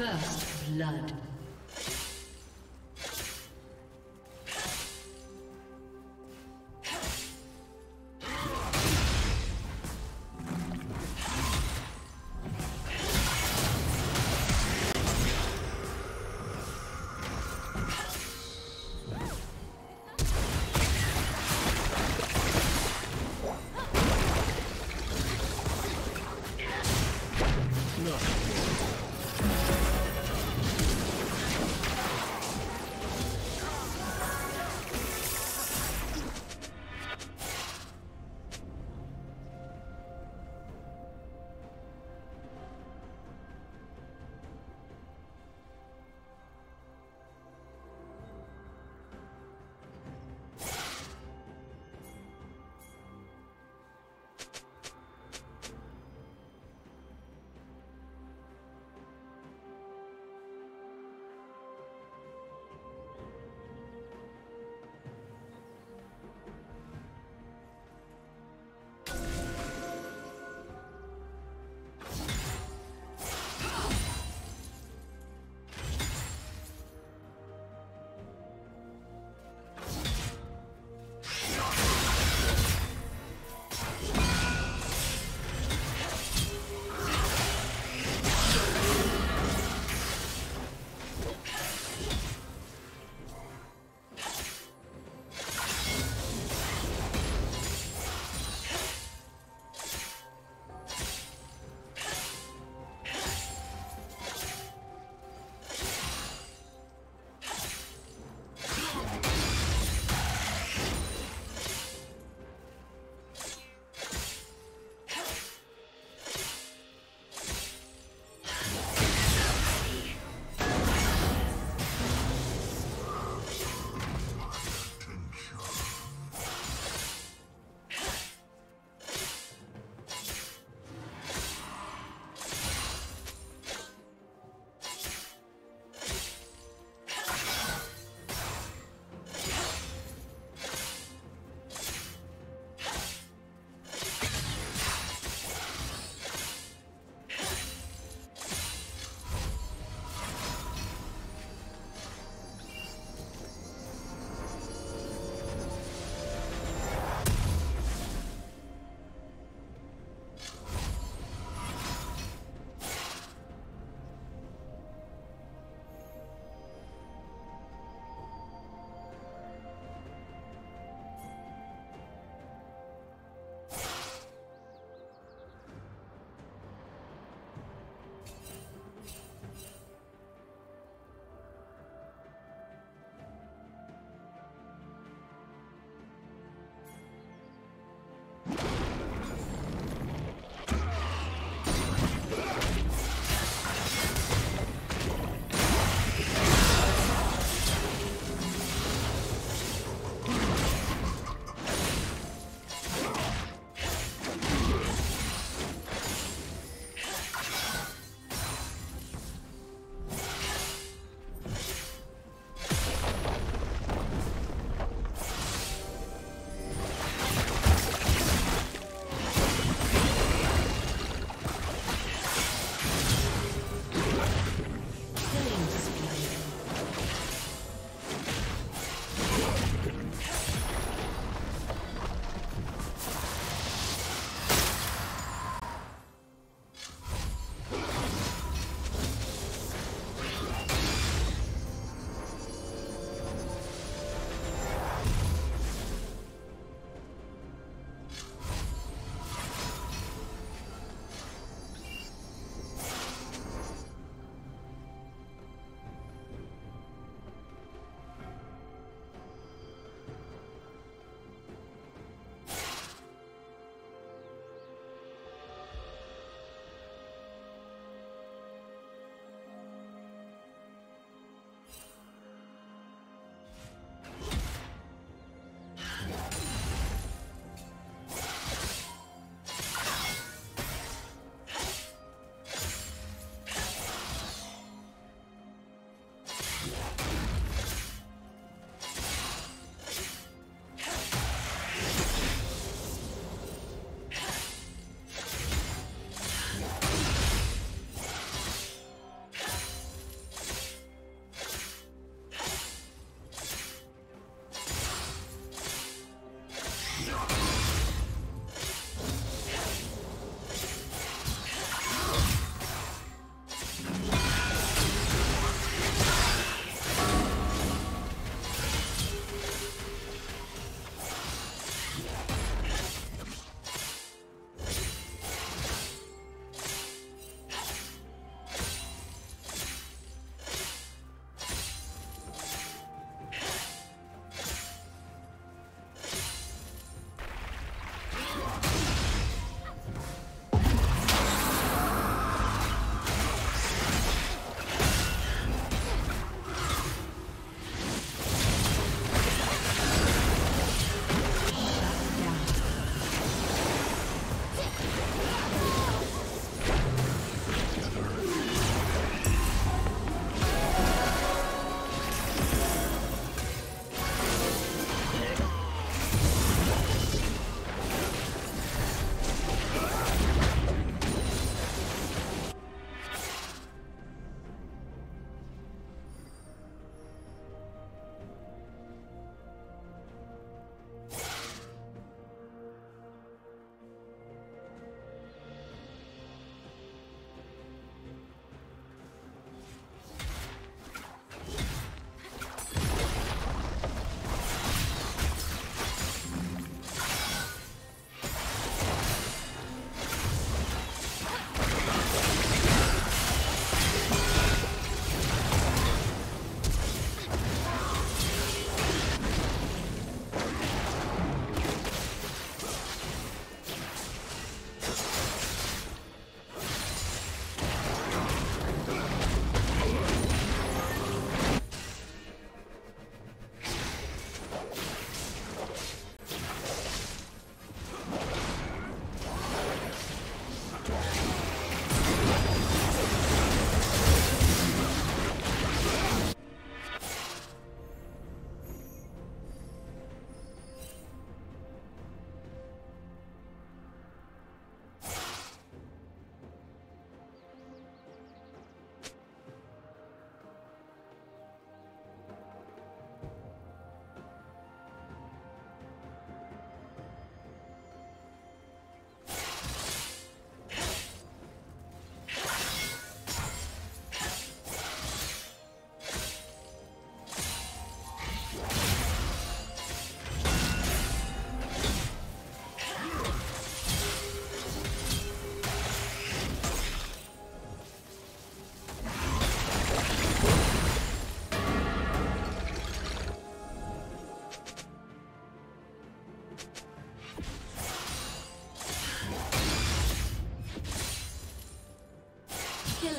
First blood. No.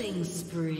Killing spree.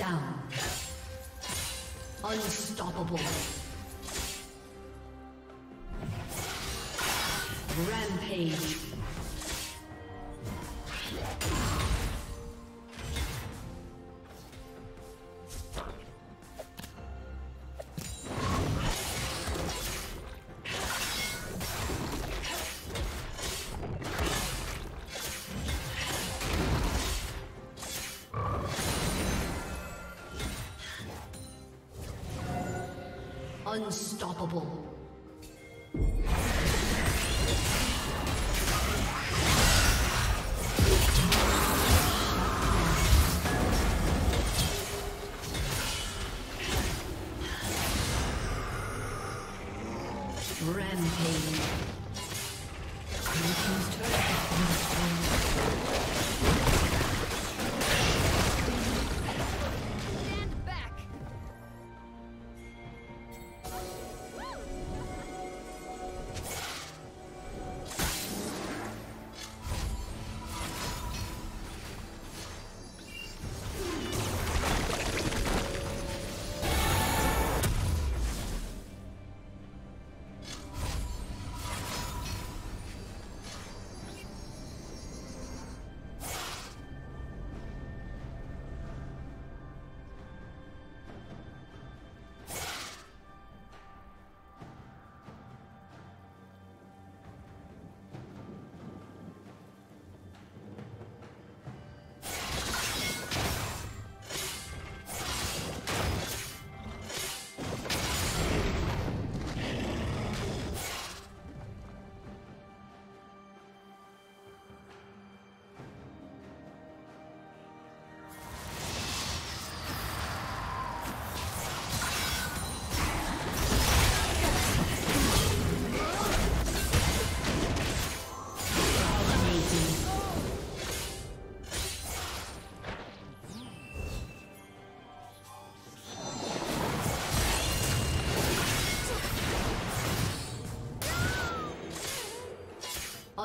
Down. Unstoppable. Rampage. Unstoppable.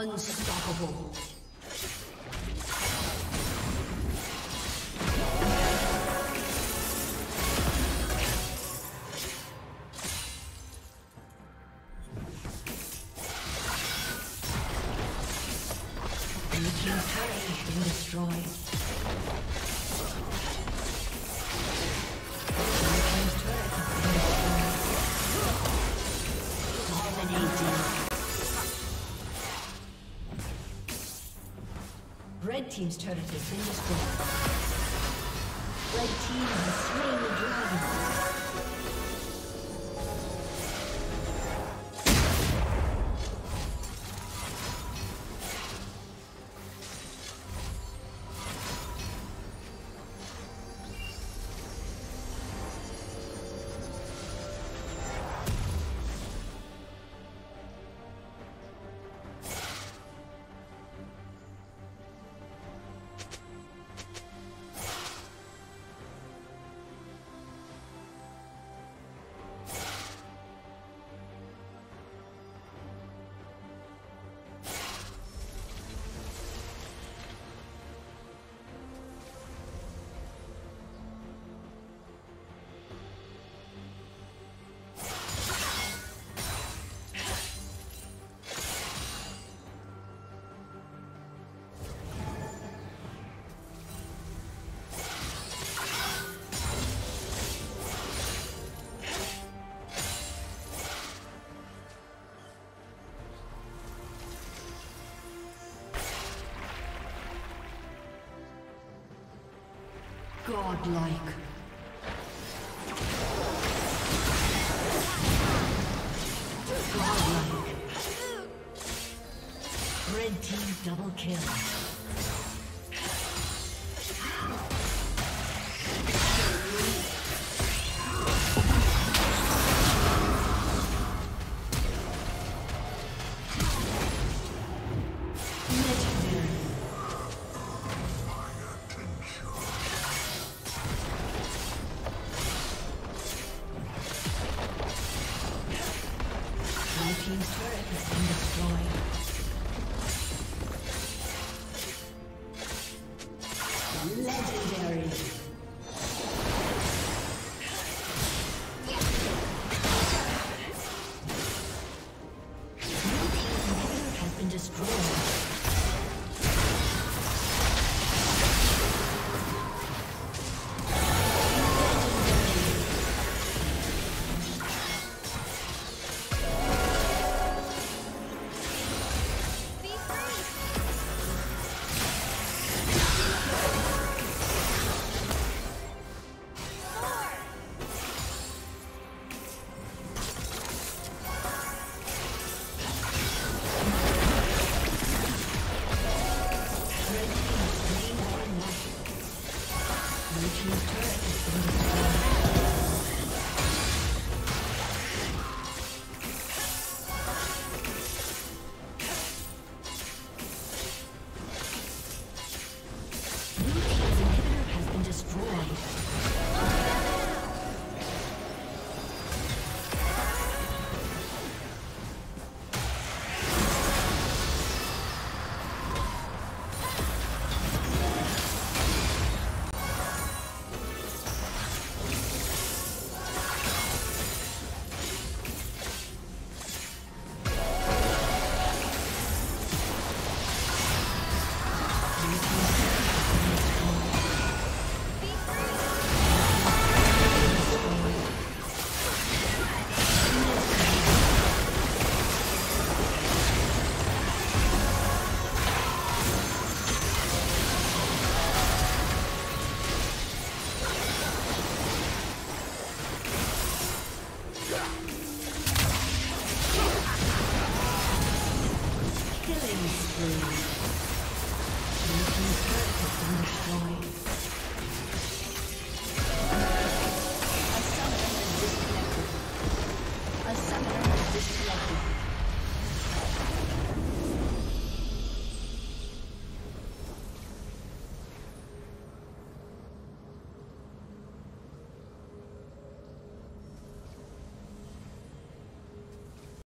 Unstoppable. Red team's turret has been destroyed. Red team has slain the dragon. Godlike. Godlike. Red team double kill. Red team's turret has been destroyed.